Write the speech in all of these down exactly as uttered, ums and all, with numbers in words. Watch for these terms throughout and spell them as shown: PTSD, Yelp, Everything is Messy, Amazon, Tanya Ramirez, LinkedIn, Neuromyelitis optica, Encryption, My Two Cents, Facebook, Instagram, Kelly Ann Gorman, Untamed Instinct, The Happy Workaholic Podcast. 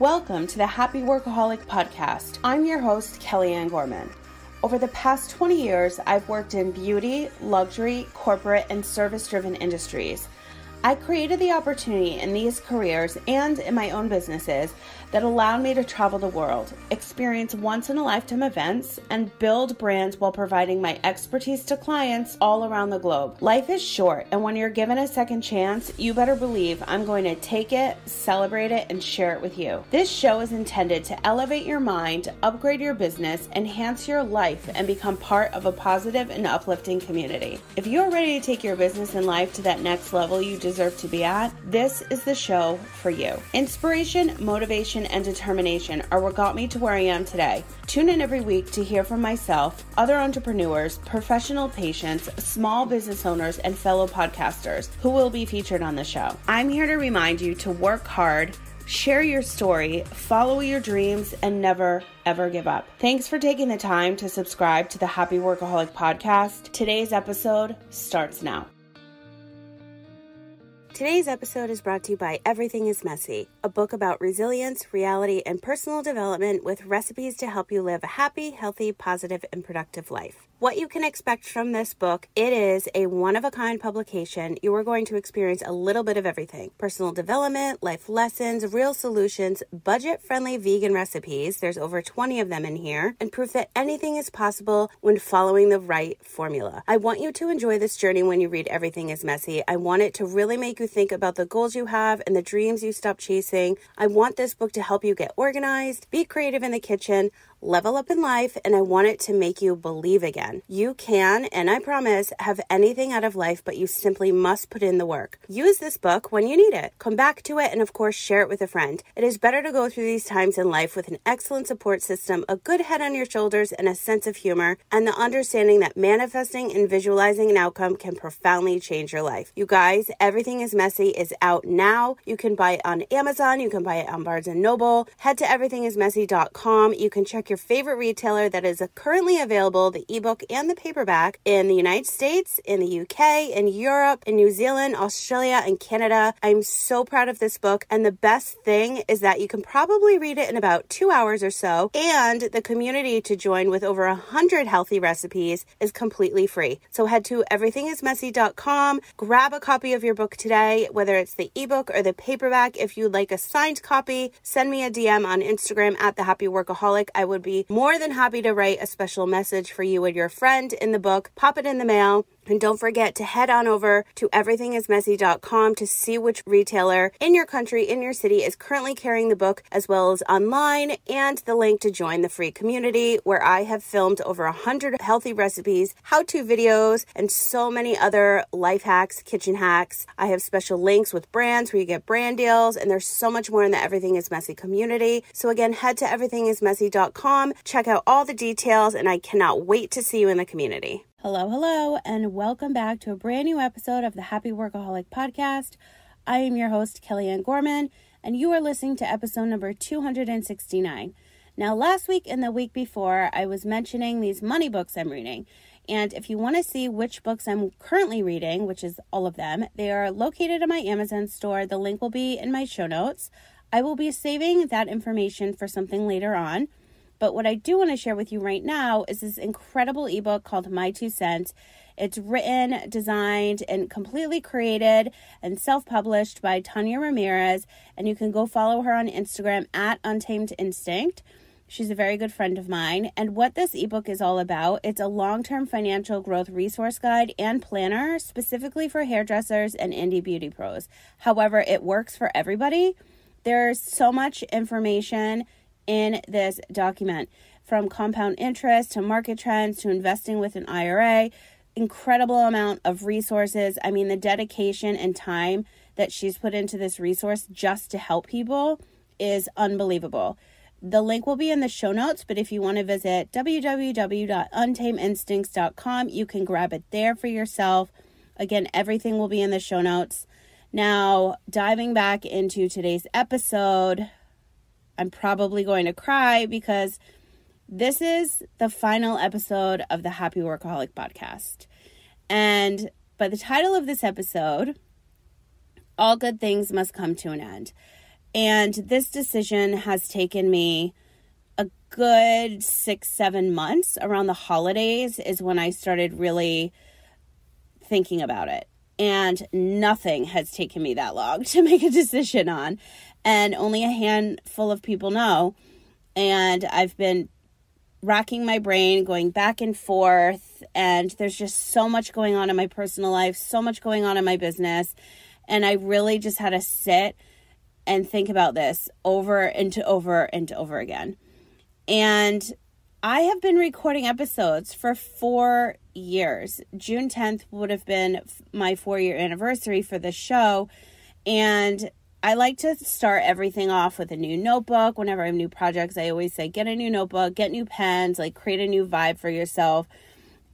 Welcome to the Happy Workaholic Podcast. I'm your host, Kelly Ann Gorman. Over the past twenty years, I've worked in beauty, luxury, corporate, and service-driven industries. I created the opportunity in these careers and in my own businesses that allowed me to travel the world, experience once-in-a-lifetime events, and build brands while providing my expertise to clients all around the globe. Life is short, and when you're given a second chance, you better believe I'm going to take it, celebrate it, and share it with you. This show is intended to elevate your mind, upgrade your business, enhance your life, and become part of a positive and uplifting community. If you're ready to take your business and life to that next level you deserve to be at, this is the show for you. Inspiration, motivation, and determination are what got me to where I am today. Tune in every week to hear from myself, other entrepreneurs, professional patients, small business owners, and fellow podcasters who will be featured on the show. I'm here to remind you to work hard, share your story, follow your dreams, and never, ever give up. Thanks for taking the time to subscribe to the Happy Workaholic Podcast. Today's episode starts now. Today's episode is brought to you by Everything is Messy, a book about resilience, reality, and personal development with recipes to help you live a happy, healthy, positive, and productive life. What you can expect from this book, it is a one-of-a-kind publication. You are going to experience a little bit of everything. Personal development, life lessons, real solutions, budget-friendly vegan recipes. There's over twenty of them in here. And proof that anything is possible when following the right formula. I want you to enjoy this journey when you read Everything is Messy. I want it to really make you think about the goals you have and the dreams you stop chasing. I want this book to help you get organized, be creative in the kitchen, level up in life, and I want it to make you believe again. You can, and I promise, have anything out of life, but you simply must put in the work. Use this book when you need it. Come back to it and, of course, share it with a friend. It is better to go through these times in life with an excellent support system, a good head on your shoulders, and a sense of humor, and the understanding that manifesting and visualizing an outcome can profoundly change your life. You guys, Everything is Messy is out now. You can buy it on Amazon. You can buy it on Barnes and Noble. Head to everything is messy dot com. You can check your favorite retailer that is currently available, the ebook and the paperback, in the United States, in the U K, in Europe, in New Zealand, Australia, and Canada. I'm so proud of this book, and the best thing is that you can probably read it in about two hours or so, and the community to join with over one hundred healthy recipes is completely free. So head to everything is messy dot com, grab a copy of your book today, whether it's the ebook or the paperback. If you'd like a signed copy, send me a D M on Instagram at The Happy Workaholic. I would be more than happy to write a special message for you and your friend in the book. Pop it in the mail. And don't forget to head on over to everything is messy dot com to see which retailer in your country, in your city, is currently carrying the book, as well as online, and the link to join the free community where I have filmed over one hundred healthy recipes, how-to videos, and so many other life hacks, kitchen hacks. I have special links with brands where you get brand deals, and there's so much more in the Everything is Messy community. So again, head to everything is messy dot com, check out all the details, and I cannot wait to see you in the community. Hello, hello, and welcome back to a brand new episode of the Happy Workaholic Podcast. I am your host, Kelly Ann Gorman, and you are listening to episode number two hundred sixty-nine. Now, last week and the week before, I was mentioning these money books I'm reading. And if you want to see which books I'm currently reading, which is all of them, they are located in my Amazon store. The link will be in my show notes. I will be saving that information for something later on. But what I do want to share with you right now is this incredible ebook called My Two Cents. It's written, designed, and completely created and self-published by Tanya Ramirez. And you can go follow her on Instagram at Untamed Instinct. She's a very good friend of mine. And what this ebook is all about, it's a long-term financial growth resource guide and planner specifically for hairdressers and indie beauty pros. However, it works for everybody. There's so much information in this document, from compound interest to market trends to investing with an I R A, incredible amount of resources. I mean, the dedication and time that she's put into this resource just to help people is unbelievable. The link will be in the show notes, but if you want to visit w w w dot untamed instincts dot com, you can grab it there for yourself. Again, everything will be in the show notes. Now, diving back into today's episode, I'm probably going to cry because this is the final episode of the Happy Workaholic Podcast. And by the title of this episode, all good things must come to an end. And this decision has taken me a good six, seven months. Around the holidays is when I started really thinking about it. And nothing has taken me that long to make a decision on. And only a handful of people know. And I've been racking my brain, going back and forth. And there's just so much going on in my personal life, so much going on in my business. And I really just had to sit and think about this over and to over and to over again. And I have been recording episodes for four years. June tenth would have been my four-year anniversary for the show. And I like to start everything off with a new notebook. Whenever I have new projects, I always say, get a new notebook, get new pens, like create a new vibe for yourself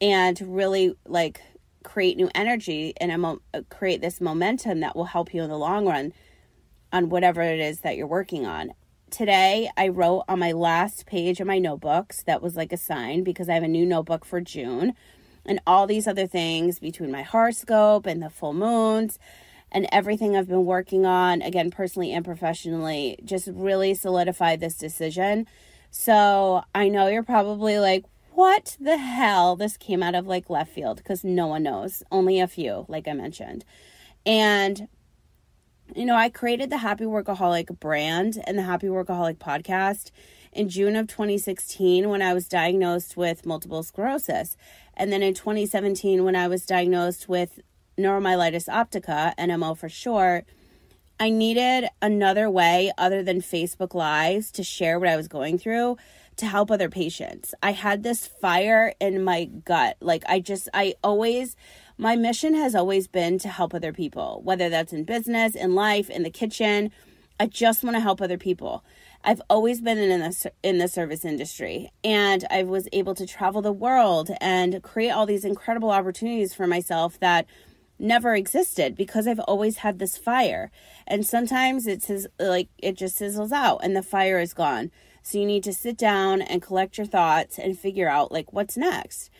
and really like create new energy and a mo- create this momentum that will help you in the long run on whatever it is that you're working on. Today, I wrote on my last page of my notebooks. That was like a sign because I have a new notebook for June and all these other things between my horoscope and the full moons and everything I've been working on, again, personally and professionally, just really solidified this decision. So I know you're probably like, what the hell? This came out of like left field because no one knows, only a few, like I mentioned. And, you know, I created the Happy Workaholic brand and the Happy Workaholic podcast in June of twenty sixteen when I was diagnosed with multiple sclerosis. And then in twenty seventeen, when I was diagnosed with Neuromyelitis optica, N M O for short, I needed another way other than Facebook Lives to share what I was going through to help other patients. I had this fire in my gut. Like I just, I always, my mission has always been to help other people, whether that's in business, in life, in the kitchen. I just want to help other people. I've always been in the, in the service industry, and I was able to travel the world and create all these incredible opportunities for myself that never existed because I've always had this fire. And sometimes it's like it just sizzles out and the fire is gone. So you need to sit down and collect your thoughts and figure out like what's next.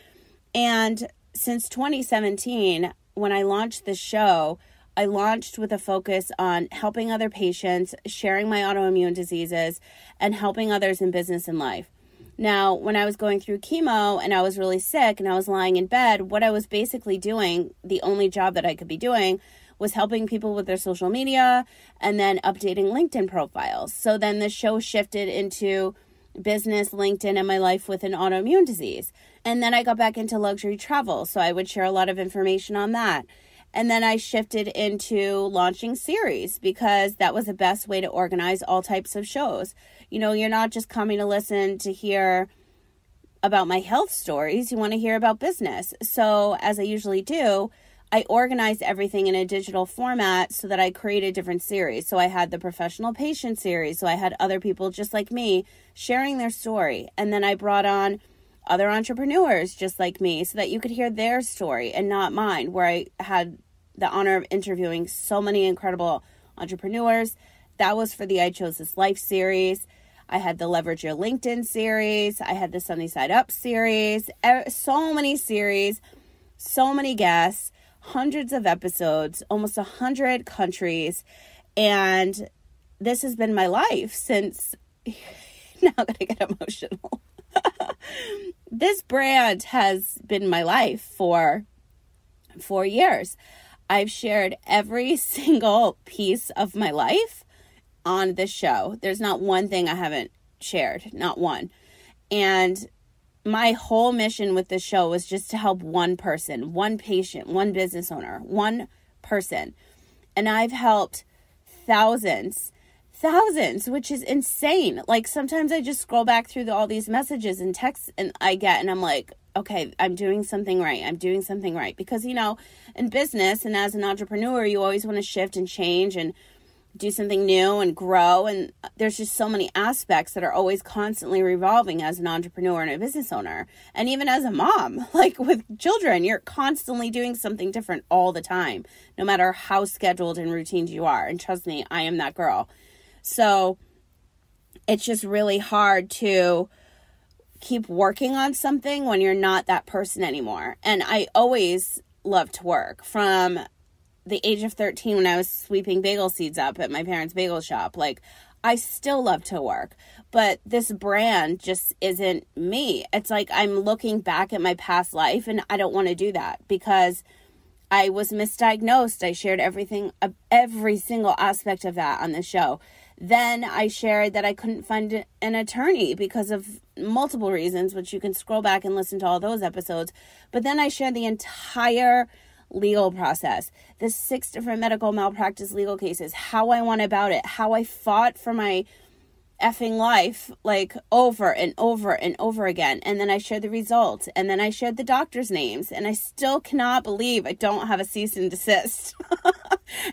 And since twenty seventeen, when I launched the show, I launched with a focus on helping other patients, sharing my autoimmune diseases, and helping others in business and life. Now, when I was going through chemo and I was really sick and I was lying in bed, what I was basically doing, the only job that I could be doing, was helping people with their social media and then updating LinkedIn profiles. So then the show shifted into business, LinkedIn, and my life with an autoimmune disease. And then I got back into luxury travel. So I would share a lot of information on that. And then I shifted into launching series because that was the best way to organize all types of shows. You know, you're not just coming to listen to hear about my health stories. You want to hear about business. So as I usually do, I organized everything in a digital format so that I created different series. So I had the professional patient series. So I had other people just like me sharing their story. And then I brought on other entrepreneurs just like me so that you could hear their story and not mine, where I had the honor of interviewing so many incredible entrepreneurs. That was for the I Chose This Life series. I had the Leverage Your LinkedIn series. I had the Sunny Side Up series. So many series, so many guests, hundreds of episodes, almost one hundred countries. And this has been my life since... Now I'm going to get emotional. This brand has been my life for four years. I've shared every single piece of my life on this show. There's not one thing I haven't shared, not one. And my whole mission with this show was just to help one person, one patient, one business owner, one person. And I've helped thousands Thousands, which is insane. Like sometimes I just scroll back through the, all these messages and texts and I get, and I'm like, okay, I'm doing something right. I'm doing something right. Because, you know, in business and as an entrepreneur, you always want to shift and change and do something new and grow. And there's just so many aspects that are always constantly revolving as an entrepreneur and a business owner. And even as a mom, like with children, you're constantly doing something different all the time, no matter how scheduled and routine you are. And trust me, I am that girl. So it's just really hard to keep working on something when you're not that person anymore. And I always love to work, from the age of thirteen when I was sweeping bagel seeds up at my parents' bagel shop. Like, I still love to work, but this brand just isn't me. It's like I'm looking back at my past life, and I don't want to do that because I was misdiagnosed. I shared everything, every single aspect of that on the show. Then I shared that I couldn't find an attorney because of multiple reasons, which you can scroll back and listen to all those episodes. But then I shared the entire legal process, the six different medical malpractice legal cases, how I went about it, how I fought for my effing life, like over and over and over again. And then I shared the results, and then I shared the doctor's names, and I still cannot believe I don't have a cease and desist.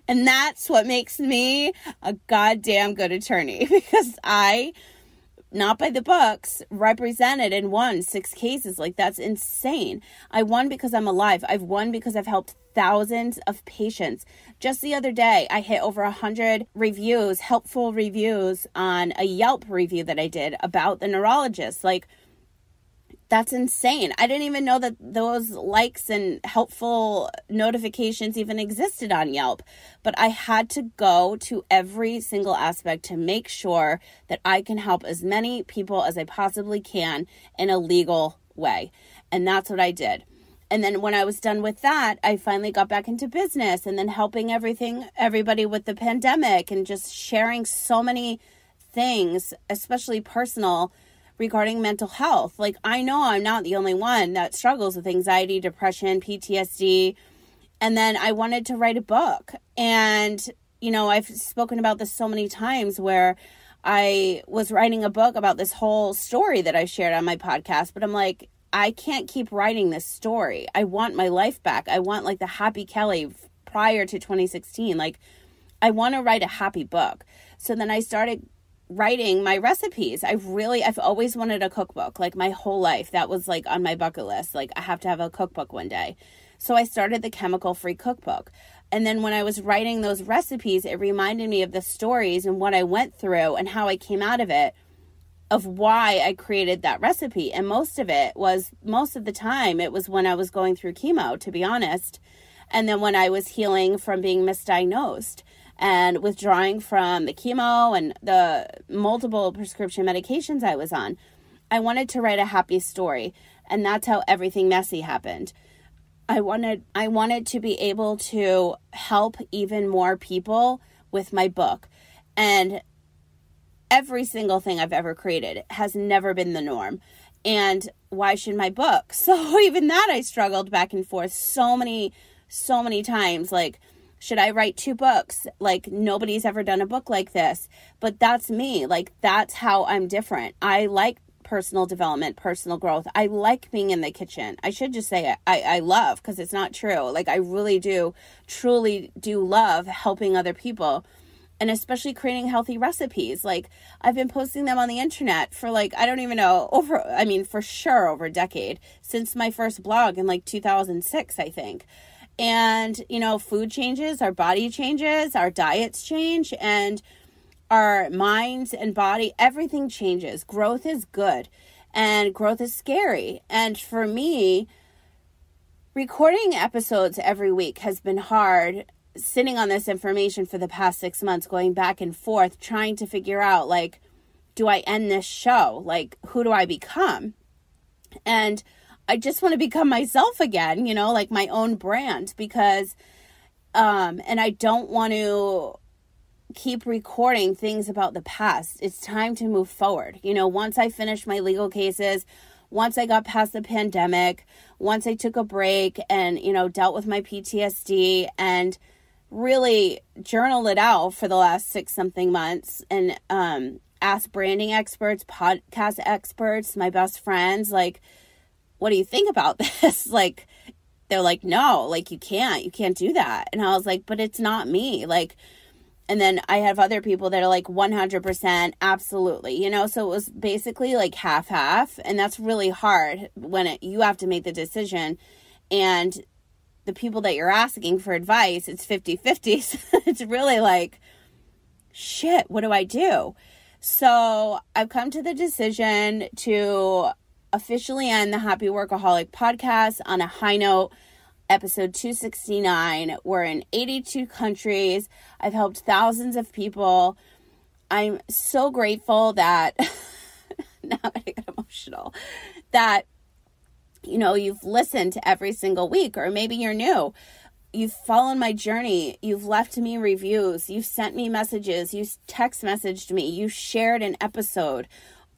And that's what makes me a goddamn good attorney, because I, not by the books, represented and won six cases. Like, that's insane. I won because I'm alive. I've won because I've helped thousands of patients. Just the other day, I hit over one hundred reviews, helpful reviews, on a Yelp review that I did about the neurologist. Like, that's insane. I didn't even know that those likes and helpful notifications even existed on Yelp. But I had to go to every single aspect to make sure that I can help as many people as I possibly can in a legal way. And that's what I did. And then when I was done with that, I finally got back into business, and then helping everything, everybody with the pandemic, and just sharing so many things, especially personal, regarding mental health. Like, I know I'm not the only one that struggles with anxiety, depression, P T S D. And then I wanted to write a book. And, you know, I've spoken about this so many times, where I was writing a book about this whole story that I shared on my podcast. But I'm like, I can't keep writing this story. I want my life back. I want, like, the happy Kelly prior to twenty sixteen. Like, I want to write a happy book. So then I started writing my recipes. I really, I've always wanted a cookbook, like, my whole life. That was, like, on my bucket list. Like, I have to have a cookbook one day. So I started the chemical-free cookbook. And then when I was writing those recipes, it reminded me of the stories and what I went through and how I came out of it, of why I created that recipe. And most of it was, most of the time, it was when I was going through chemo, to be honest. And then when I was healing from being misdiagnosed and withdrawing from the chemo and the multiple prescription medications I was on, I wanted to write a happy story. And that's how Everything Messy happened. I wanted, I wanted to be able to help even more people with my book. And every single thing I've ever created has never been the norm. And why should my book? So even that, I struggled back and forth so many, so many times. Like, should I write two books? Like, nobody's ever done a book like this. But that's me. Like, that's how I'm different. I like personal development, personal growth. I like being in the kitchen. I should just say it. I, I love, because it's not true. Like, I really do, truly do love helping other people, and especially creating healthy recipes. Like, I've been posting them on the internet for, like, I don't even know, over, I mean, for sure over a decade, since my first blog in, like, two thousand six, I think. And, you know, food changes, our body changes, our diets change, and our minds and body, everything changes. Growth is good, and growth is scary. And for me, recording episodes every week has been hard, sitting on this information for the past six months, going back and forth, trying to figure out, like, do I end this show? Like, who do I become? And I just want to become myself again, you know, like my own brand, because, um, and I don't want to keep recording things about the past. It's time to move forward. You know, once I finished my legal cases, once I got past the pandemic, once I took a break and, you know, dealt with my P T S D and really journaled it out for the last six something months, and, um, asked branding experts, podcast experts, my best friends, like, what do you think about this? Like, they're like, no, like, you can't, you can't do that. And I was like, but it's not me. Like, and then I have other people that are like one hundred percent, absolutely, you know? So it was basically like half, half. And that's really hard when it, you have to make the decision, and the people that you're asking for advice, it's fifty fifty. So it's really like, shit, what do I do? So I've come to the decision to officially end the Happy Workaholic podcast on a high note. episode two sixty-nine. We're in eighty-two countries. I've helped thousands of people. I'm so grateful that, now I get emotional, that, you know, you've listened to every single week, or maybe you're new. You've followed my journey. You've left me reviews. You've sent me messages. You text messaged me. You shared an episode.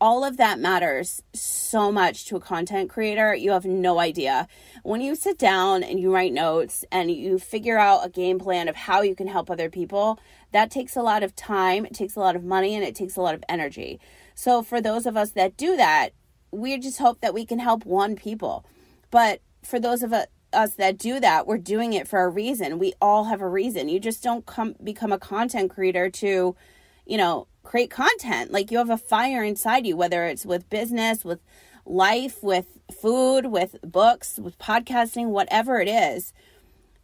All of that matters so much to a content creator. You have no idea. When you sit down and you write notes and you figure out a game plan of how you can help other people, that takes a lot of time, it takes a lot of money, and it takes a lot of energy. So for those of us that do that, we just hope that we can help one people. But for those of us that do that, we're doing it for a reason. We all have a reason. You just don't come become a content creator to, you know, create content. Like, you have a fire inside you, whether it's with business, with life, with food, with books, with podcasting, whatever it is,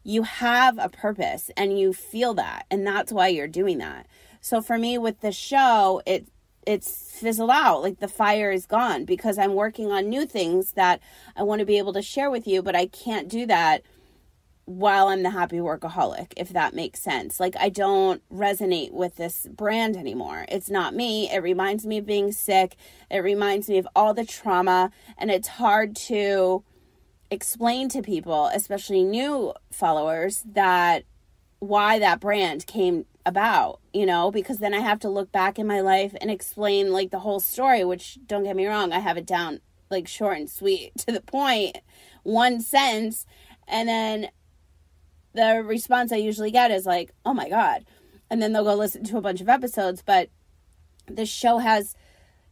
you have a purpose and you feel that. And that's why you're doing that. So for me with the show, it, it's fizzled out. Like, the fire is gone because I'm working on new things that I want to be able to share with you, but I can't do that while I'm the happy workaholic, if that makes sense. Like, I don't resonate with this brand anymore. It's not me. It reminds me of being sick. It reminds me of all the trauma, and it's hard to explain to people, especially new followers, that why that brand came about, you know, because then I have to look back in my life and explain like the whole story, which, don't get me wrong, I have it down like short and sweet to the point, one sentence. And then the response I usually get is like, oh my God. And then they'll go listen to a bunch of episodes. But this show has,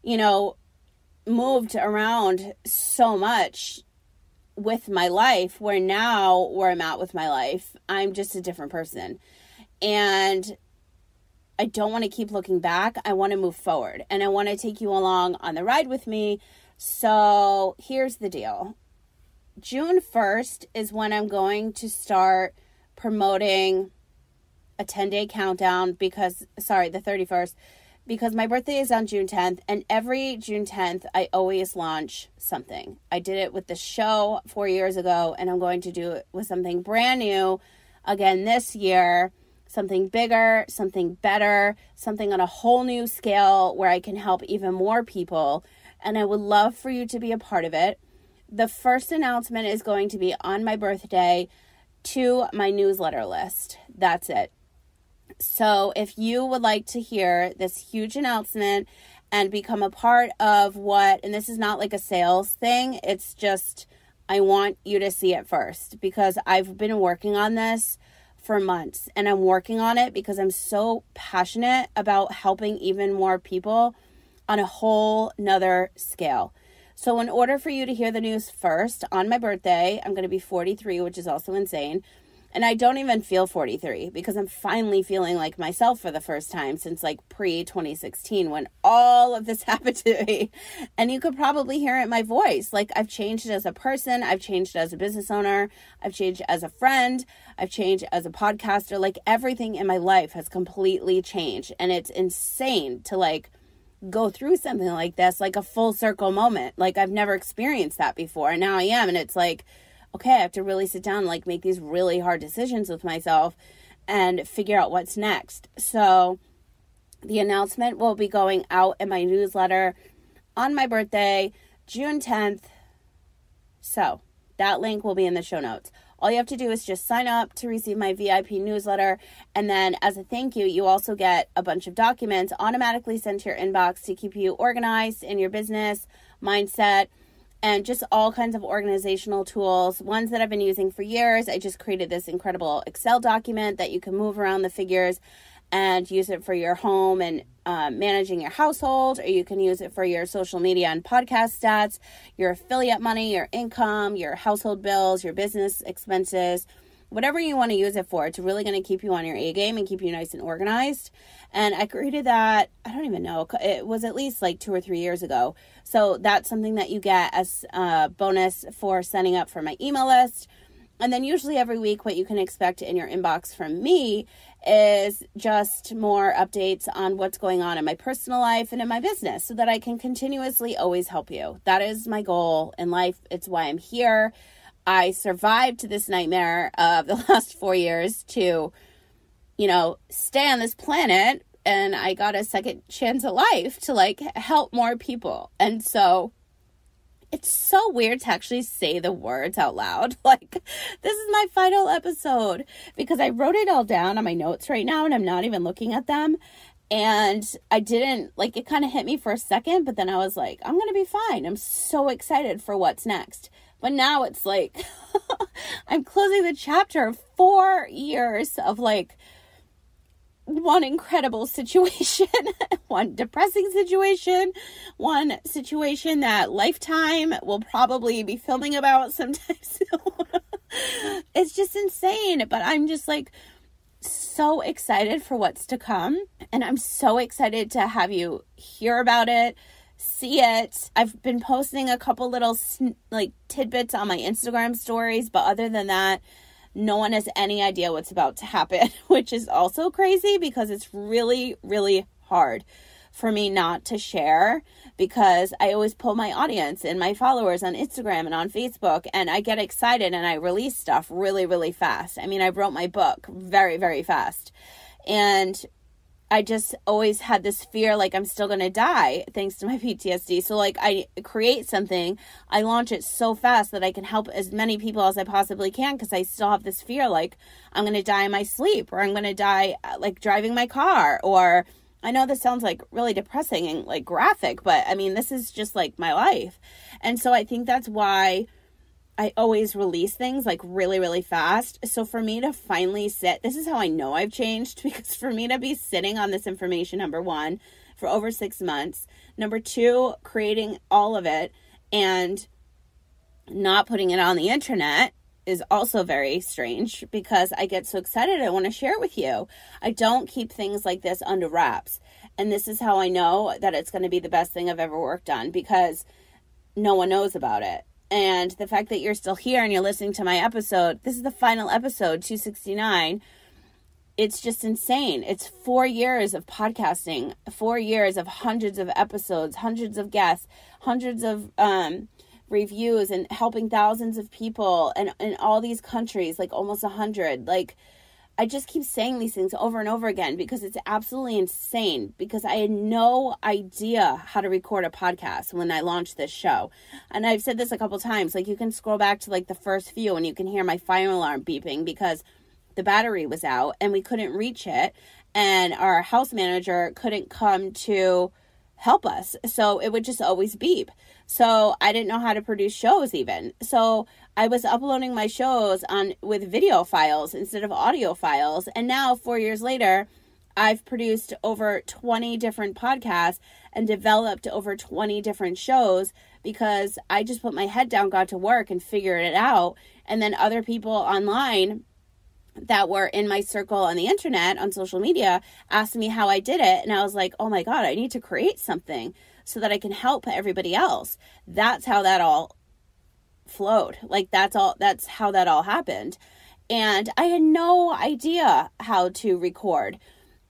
you know, moved around so much with my life, where now, where I'm at with my life, I'm just a different person. And I don't want to keep looking back. I want to move forward, and I want to take you along on the ride with me. So here's the deal. June first is when I'm going to start promoting a ten-day countdown because, sorry, the thirty-first, because my birthday is on June tenth, and every June tenth, I always launch something. I did it with the show four years ago, and I'm going to do it with something brand new again this year, something bigger, something better, something on a whole new scale where I can help even more people, and I would love for you to be a part of it. The first announcement is going to be on my birthday to my newsletter list. That's it. So if you would like to hear this huge announcement and become a part of what, and this is not like a sales thing, it's just, I want you to see it first, because I've been working on this for months, and I'm working on it because I'm so passionate about helping even more people on a whole nother scale. So in order for you to hear the news first on my birthday, I'm going to be forty-three, which is also insane. And I don't even feel forty-three because I'm finally feeling like myself for the first time since like pre twenty sixteen, when all of this happened to me. And you could probably hear it in my voice. Like, I've changed as a person. I've changed as a business owner. I've changed as a friend. I've changed as a podcaster. Like, everything in my life has completely changed. And it's insane to like go through something like this, like a full circle moment. Like, I've never experienced that before, and now I am. And it's like, okay, I have to really sit down and like make these really hard decisions with myself and figure out what's next. So the announcement will be going out in my newsletter on my birthday, June tenth. So that link will be in the show notes. All you have to do is just sign up to receive my V I P newsletter. And then as a thank you, you also get a bunch of documents automatically sent to your inbox to keep you organized in your business, mindset, and just all kinds of organizational tools, ones that I've been using for years. I just created this incredible Excel document that you can move around the figures and use it for your home and uh, managing your household, or you can use it for your social media and podcast stats, your affiliate money, your income, your household bills, your business expenses, whatever you want to use it for. It's really going to keep you on your A game and keep you nice and organized. And I created that, I don't even know, it was at least like two or three years ago. So that's something that you get as a bonus for signing up for my email list. And then usually every week, what you can expect in your inbox from me is just more updates on what's going on in my personal life and in my business, so that I can continuously always help you. That is my goal in life. It's why I'm here. I survived this nightmare of the last four years to, you know, stay on this planet. And I got a second chance at life to like help more people. And so it's so weird to actually say the words out loud. Like, this is my final episode, because I wrote it all down on my notes right now and I'm not even looking at them. And I didn't, like, it kind of hit me for a second, but then I was like, I'm going to be fine. I'm so excited for what's next. But now it's like, I'm closing the chapter of four years of like one incredible situation, one depressing situation, one situation that Lifetime will probably be filming about sometime soon. It's just insane. But I'm just like so excited for what's to come. And I'm so excited to have you hear about it, see it. I've been posting a couple little sn- like tidbits on my Instagram stories, but other than that, no one has any idea what's about to happen, which is also crazy because it's really, really hard for me not to share, because I always pull my audience and my followers on Instagram and on Facebook, and I get excited and I release stuff really, really fast. I mean, I wrote my book very, very fast, and I just always had this fear, like I'm still going to die thanks to my P T S D. So like I create something, I launch it so fast that I can help as many people as I possibly can, because I still have this fear, like I'm going to die in my sleep, or I'm going to die like driving my car. Or I know this sounds like really depressing and like graphic, but I mean, this is just like my life. And so I think that's why I always release things like really, really fast. So for me to finally sit, this is how I know I've changed, because for me to be sitting on this information, number one, for over six months, number two, creating all of it and not putting it on the internet is also very strange, because I get so excited. I want to share it with you. I don't keep things like this under wraps. And this is how I know that it's going to be the best thing I've ever worked on, because no one knows about it. And the fact that you're still here and you're listening to my episode, this is the final episode, two sixty-nine. It's just insane. It's four years of podcasting, four years of hundreds of episodes, hundreds of guests, hundreds of um, reviews, and helping thousands of people and in all these countries, like almost a hundred. Like, I just keep saying these things over and over again because it's absolutely insane, because I had no idea how to record a podcast when I launched this show. And I've said this a couple times, like you can scroll back to like the first few and you can hear my fire alarm beeping because the battery was out and we couldn't reach it. And our house manager couldn't come to help us. So it would just always beep. So I didn't know how to produce shows even. So I was uploading my shows on with video files instead of audio files. And now four years later, I've produced over twenty different podcasts and developed over twenty different shows, because I just put my head down, got to work and figured it out. And then other people online that were in my circle on the internet, on social media, asked me how I did it. And I was like, oh my God, I need to create something so that I can help everybody else. That's how that all flowed. Like that's all, that's how that all happened. And I had no idea how to record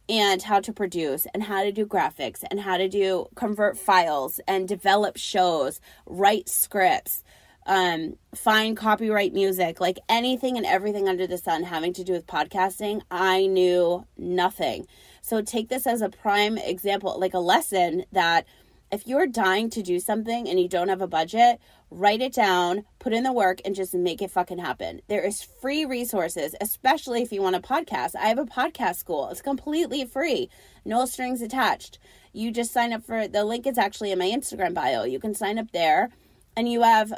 and how to produce and how to do graphics and how to do convert files and develop shows, write scripts, um, find copyright music, like anything and everything under the sun having to do with podcasting. I knew nothing. So take this as a prime example, like a lesson that if you're dying to do something and you don't have a budget, write it down, put in the work, and just make it fucking happen. There is free resources, especially if you want a podcast. I have a podcast school. It's completely free. No strings attached. You just sign up for, the link is actually in my Instagram bio. You can sign up there and you have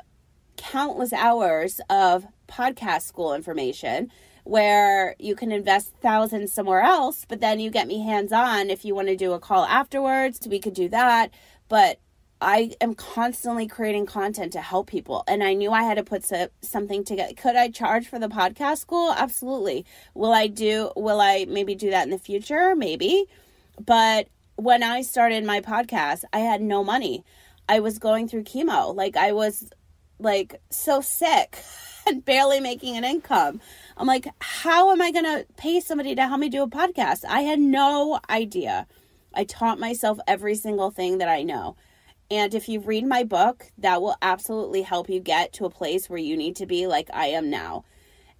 countless hours of podcast school information where you can invest thousands somewhere else, but then you get me hands-on. If you want to do a call afterwards, we could do that. But I am constantly creating content to help people. And I knew I had to put so, something together. Could I charge for the podcast school? Absolutely. Will I do, will I maybe do that in the future? Maybe. But when I started my podcast, I had no money. I was going through chemo. Like I was like so sick and barely making an income. I'm like, how am I going to pay somebody to help me do a podcast? I had no idea. I taught myself every single thing that I know. And if you read my book, that will absolutely help you get to a place where you need to be, like I am now.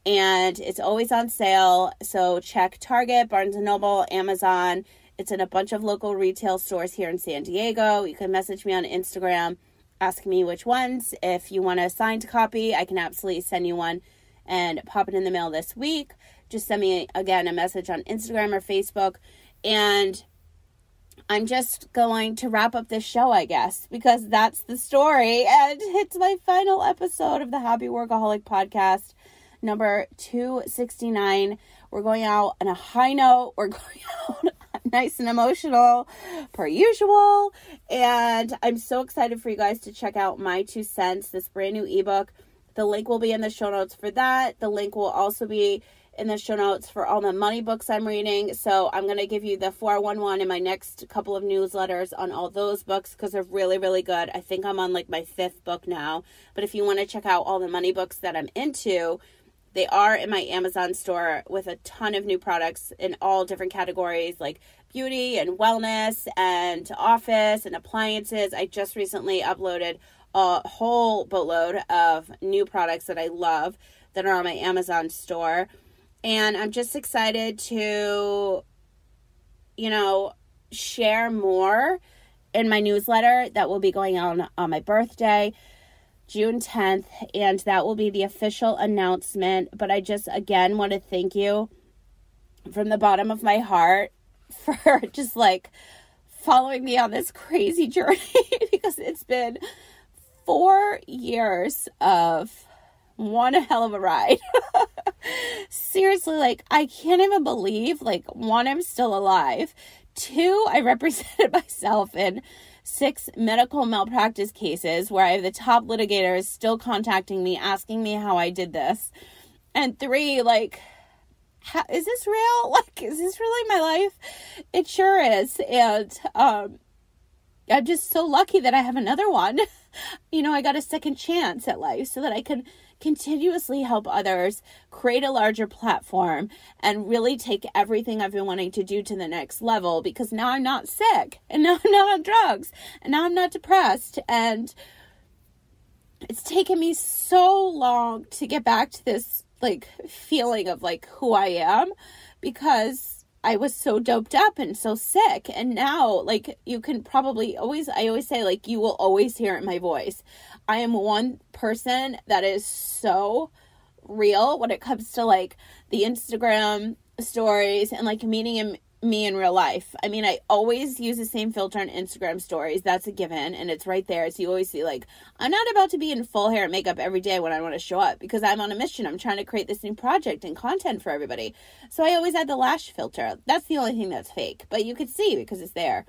And it's always on sale. So check Target, Barnes and Noble, Amazon. It's in a bunch of local retail stores here in San Diego. You can message me on Instagram, ask me which ones. If you want a signed copy, I can absolutely send you one and pop it in the mail this week. Just send me, again, a message on Instagram or Facebook. And I'm just going to wrap up this show, I guess, because that's the story. And it's my final episode of the Happy Workaholic Podcast, number two sixty-nine. We're going out on a high note. We're going out nice and emotional, per usual. And I'm so excited for you guys to check out My Two Cents, this brand new ebook. The link will be in the show notes for that. The link will also be in the show notes for all the money books I'm reading. So I'm going to give you the four one one in my next couple of newsletters on all those books, because they're really, really good. I think I'm on like my fifth book now. But if you want to check out all the money books that I'm into, they are in my Amazon store with a ton of new products in all different categories, like beauty and wellness and office and appliances. I just recently uploaded a whole boatload of new products that I love that are on my Amazon store. And I'm just excited to, you know, share more in my newsletter that will be going out on, on my birthday, June tenth, and that will be the official announcement. But I just, again, want to thank you from the bottom of my heart for just like following me on this crazy journey, because it's been four years of one hell of a ride. Seriously, like, I can't even believe, like, one, I'm still alive. Two, I represented myself in six medical malpractice cases where I have the top litigators still contacting me, asking me how I did this. And three, like, how, is this real? Like, is this really my life? It sure is. And um, I'm just so lucky that I have another one. You know, I got a second chance at life so that I could continuously help others, create a larger platform, and really take everything I've been wanting to do to the next level, because now I'm not sick, and now I'm not on drugs, and now I'm not depressed. And it's taken me so long to get back to this like feeling of like who I am, because I was so doped up and so sick. And now, like, you can probably always, I always say, like, you will always hear it in my voice. I am one person that is so real when it comes to, like, the Instagram stories and, like, meeting in, me in real life. I mean, I always use the same filter on Instagram stories. That's a given, and it's right there. So you always see, like, I'm not about to be in full hair and makeup every day when I want to show up, because I'm on a mission. I'm trying to create this new project and content for everybody. So I always add the lash filter. That's the only thing that's fake, but you could see because it's there.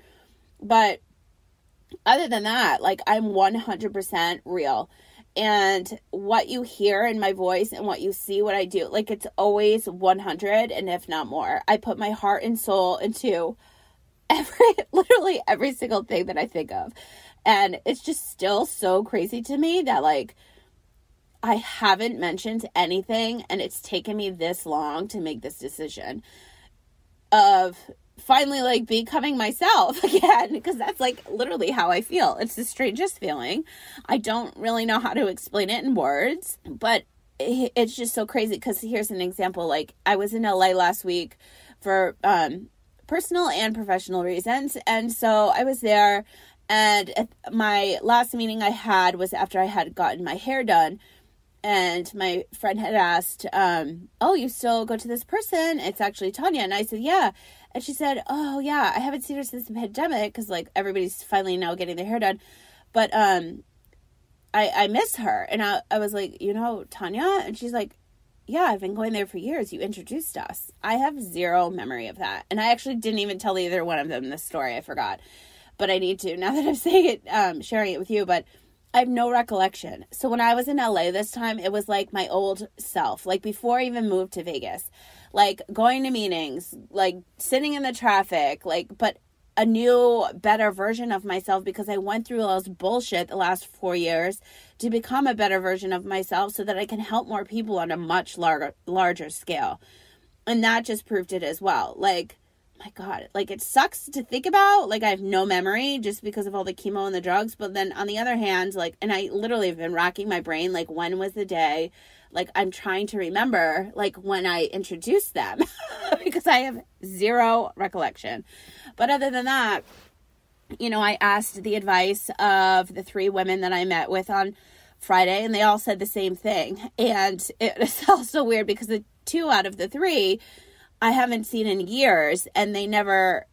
But other than that, like, I'm one hundred percent real. And what you hear in my voice and what you see, what I do, like, it's always one hundred, and if not more. I put my heart and soul into every, literally every single thing that I think of. And it's just still so crazy to me that, like, I haven't mentioned anything, and it's taken me this long to make this decision of finally, like, becoming myself again, because that's, like, literally how I feel. It's the strangest feeling. I don't really know how to explain it in words, but it's just so crazy, because here's an example. Like, I was in L A last week for um, personal and professional reasons, and so I was there, and my last meeting I had was after I had gotten my hair done. And my friend had asked, um, oh, you still go to this person? It's actually Tanya. And I said, yeah. And she said, oh, yeah, I haven't seen her since the pandemic, because, like, everybody's finally now getting their hair done. But um, I, I miss her. And I, I was like, you know, Tanya? And she's like, yeah, I've been going there for years. You introduced us. I have zero memory of that. And I actually didn't even tell either one of them this story. I forgot. But I need to, now that I'm saying it, um, sharing it with you. But I have no recollection. So when I was in L A this time, it was like my old self, like before I even moved to Vegas, like going to meetings, like sitting in the traffic, like, but a new, better version of myself, because I went through all this bullshit the last four years to become a better version of myself so that I can help more people on a much larger, larger scale. And that just proved it as well. Like, my God, like it sucks to think about. Like I have no memory just because of all the chemo and the drugs. But then on the other hand, like, and I literally have been racking my brain. Like, when was the day? Like, I'm trying to remember, like, when I introduced them because I have zero recollection. But other than that, you know, I asked the advice of the three women that I met with on Friday, and they all said the same thing. And it's also weird because the two out of the three I haven't seen in years, and they never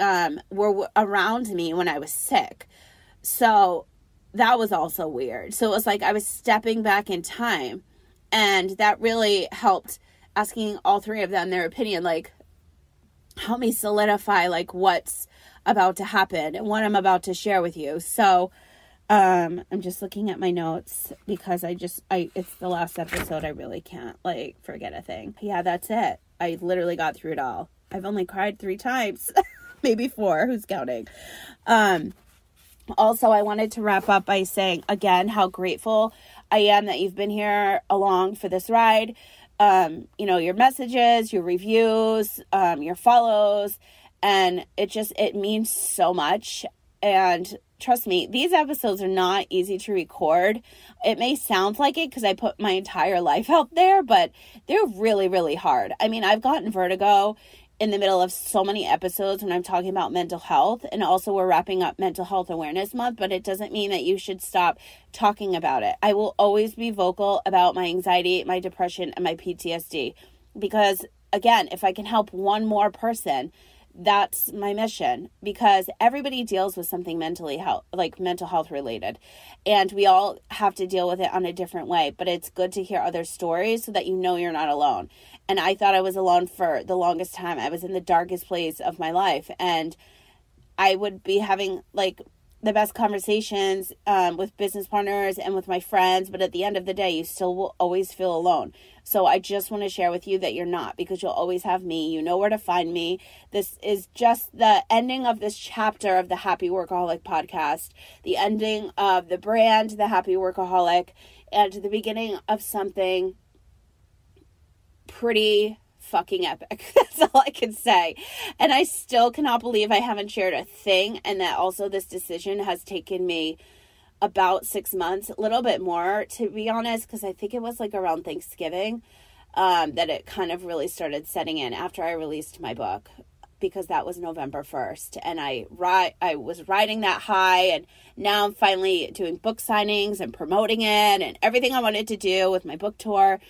um, were w- around me when I was sick. So that was also weird. So it was like I was stepping back in time, and that really helped asking all three of them their opinion, like, help me solidify, like, what's about to happen and what I'm about to share with you. So um, I'm just looking at my notes because I just, I it's the last episode. I really can't, like, forget a thing. Yeah, that's it. I literally got through it all. I've only cried three times, maybe four, who's counting? Um, also, I wanted to wrap up by saying, again, how grateful I am that you've been here along for this ride. Um, you know, your messages, your reviews, um, your follows, and it just, it means so much. And trust me, these episodes are not easy to record. It may sound like it because I put my entire life out there, but they're really, really hard. I mean, I've gotten vertigo in the middle of so many episodes when I'm talking about mental health, and also we're wrapping up Mental Health Awareness Month, but it doesn't mean that you should stop talking about it. I will always be vocal about my anxiety, my depression, and my P T S D because, again, if I can help one more person, that's my mission, because everybody deals with something mentally health, like mental health related, and we all have to deal with it on a different way, but it's good to hear other stories so that you know you're not alone. And I thought I was alone for the longest time. I was in the darkest place of my life, and I would be having, like, the best conversations um, with business partners and with my friends, but at the end of the day, you still will always feel alone. So I just want to share with you that you're not, because you'll always have me. You know where to find me. This is just the ending of this chapter of the Happy Workaholic podcast, the ending of the brand, the Happy Workaholic, and the beginning of something pretty fucking epic. That's all I can say. And I still cannot believe I haven't shared a thing, and that also this decision has taken me about six months, a little bit more, to be honest, because I think it was like around Thanksgiving um, that it kind of really started setting in after I released my book, because that was November first, and I ri- I was riding that high, and now I'm finally doing book signings and promoting it and everything I wanted to do with my book tour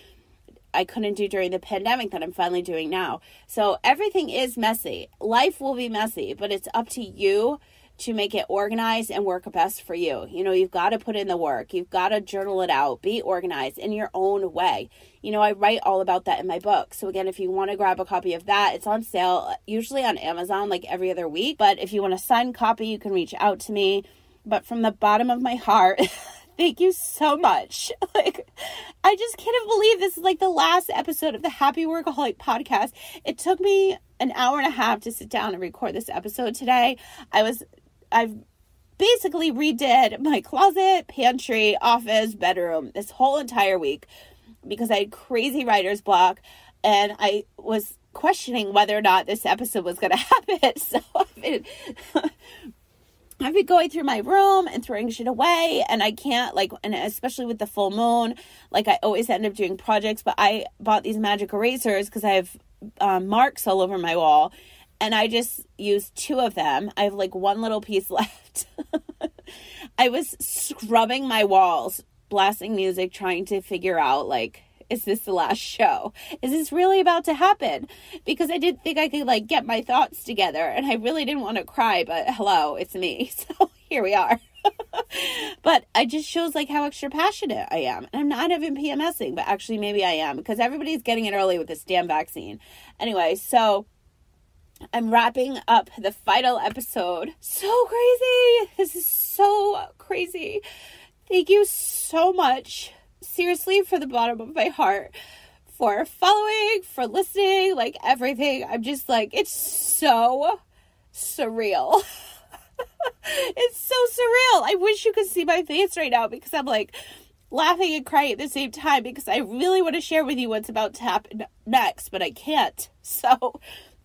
I couldn't do during the pandemic that I'm finally doing now. So everything is messy. Life will be messy, but it's up to you to make it organized and work best for you. You know, you've got to put in the work. You've got to journal it out. Be organized in your own way. You know, I write all about that in my book. So again, if you want to grab a copy of that, it's on sale, usually on Amazon, like every other week. But if you want a signed copy, you can reach out to me. But from the bottom of my heart, thank you so much. Like, I just can't believe this is like the last episode of the Happy Workaholic podcast. It took me an hour and a half to sit down and record this episode today. I was, I've basically redid my closet, pantry, office, bedroom this whole entire week because I had crazy writer's block, and I was questioning whether or not this episode was going to happen. So I've been I've been going through my room and throwing shit away, and I can't, like, and especially with the full moon, like, I always end up doing projects, but I bought these magic erasers because I have um, marks all over my wall, and I just used two of them. I have, like, one little piece left. I was scrubbing my walls, blasting music, trying to figure out, like, is this the last show? Is this really about to happen? Because I didn't think I could, like, get my thoughts together, and I really didn't want to cry, but hello, it's me. So here we are. But it just shows, like, how extra passionate I am. And I'm not even PMSing, but actually maybe I am, because everybody's getting it early with this damn vaccine. Anyway, so I'm wrapping up the final episode. So crazy. This is so crazy. Thank you so much. Seriously, from the bottom of my heart, for following, for listening, like, everything. I'm just like, it's so surreal. It's so surreal. I wish you could see my face right now, because I'm, like, laughing and crying at the same time, because I really want to share with you what's about to happen next, but I can't. So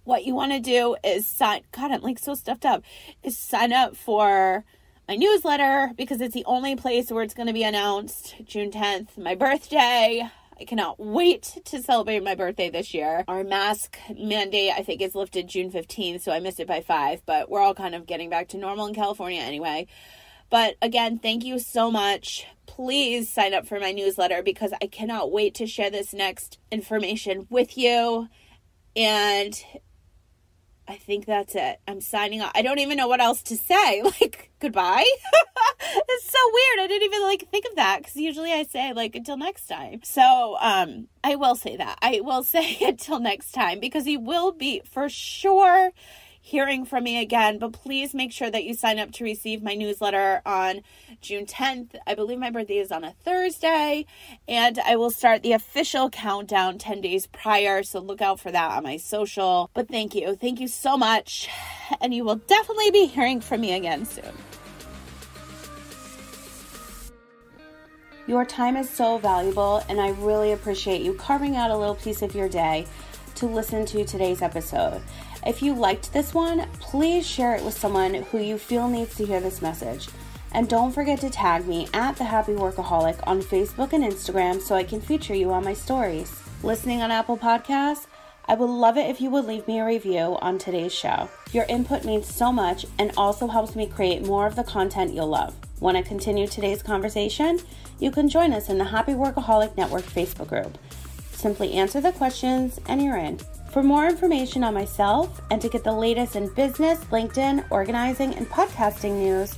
what you want to do is sign, God, I'm like so stuffed up, is sign up for my newsletter, because it's the only place where it's going to be announced June tenth, my birthday. I cannot wait to celebrate my birthday this year. Our mask mandate, I think, is lifted June fifteenth, so I missed it by five, but we're all kind of getting back to normal in California anyway. But again, thank you so much. Please sign up for my newsletter, because I cannot wait to share this next information with you. And I think that's it. I'm signing off. I don't even know what else to say. Like, goodbye. It's so weird. I didn't even like think of that, because usually I say like until next time. So um, I will say that. I will say until next time, because you will be for sure hearing from me again. But please make sure that you sign up to receive my newsletter on June tenth. I believe my birthday is on a Thursday, and I will start the official countdown ten days prior. So look out for that on my social. But thank you. Thank you so much. And you will definitely be hearing from me again soon. Your time is so valuable, and I really appreciate you carving out a little piece of your day to listen to today's episode. If you liked this one, please share it with someone who you feel needs to hear this message. And don't forget to tag me at The Happy Workaholic on Facebook and Instagram so I can feature you on my stories. Listening on Apple Podcasts? I would love it if you would leave me a review on today's show. Your input means so much and also helps me create more of the content you'll love. Want to continue today's conversation? You can join us in the Happy Workaholic Network Facebook group. Simply answer the questions and you're in. For more information on myself and to get the latest in business, LinkedIn, organizing, and podcasting news,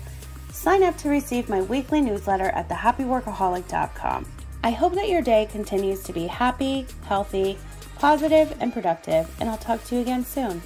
sign up to receive my weekly newsletter at the happy workaholic dot com. I hope that your day continues to be happy, healthy, positive, and productive, and I'll talk to you again soon.